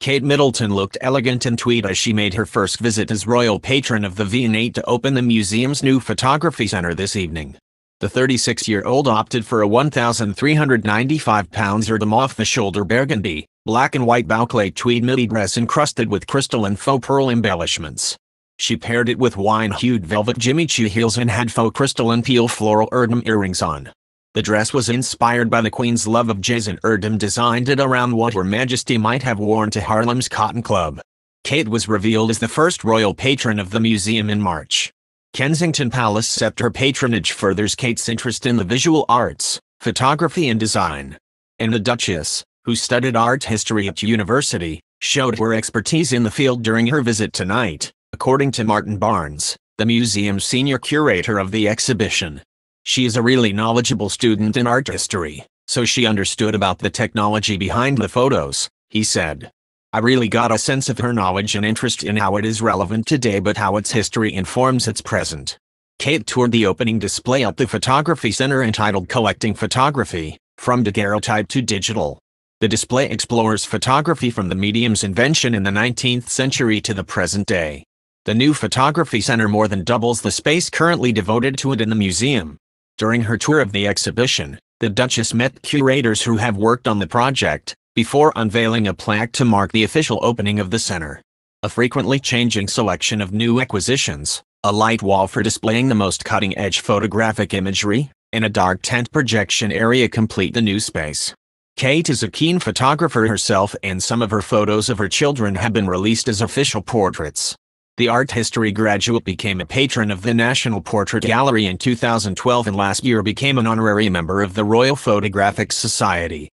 Kate Middleton looked elegant and tweed as she made her first visit as royal patron of the V&A to open the museum's new Photography Centre this evening. The 36-year-old opted for a £1,395 Erdem off-the-shoulder burgundy, black and white Bouclé tweed midi dress encrusted with crystal and faux pearl embellishments. She paired it with wine-hued velvet Jimmy Choo heels and had faux crystal and teal floral Erdem earrings on. The dress was inspired by the Queen's love of jazz, and Erdem designed it around what Her Majesty might have worn to Harlem's Cotton Club. Kate was revealed as the first royal patron of the museum in March. Kensington Palace sceptre patronage furthers Kate's interest in the visual arts, photography and design. And the Duchess, who studied art history at university, showed her expertise in the field during her visit tonight, according to Martin Barnes, the museum's senior curator of the exhibition. She is a really knowledgeable student in art history, so she understood about the technology behind the photos, he said. I really got a sense of her knowledge and interest in how it is relevant today, but how its history informs its present. Kate toured the opening display at the Photography Centre entitled Collecting Photography, From Daguerreotype to Digital. The display explores photography from the medium's invention in the 19th century to the present day. The new Photography Centre more than doubles the space currently devoted to it in the museum. During her tour of the exhibition, the Duchess met curators who have worked on the project, before unveiling a plaque to mark the official opening of the centre. A frequently changing selection of new acquisitions, a light wall for displaying the most cutting-edge photographic imagery, and a dark tent projection area complete the new space. Kate is a keen photographer herself, and some of her photos of her children have been released as official portraits. The art history graduate became a patron of the National Portrait Gallery in 2012 and last year became an honorary member of the Royal Photographic Society.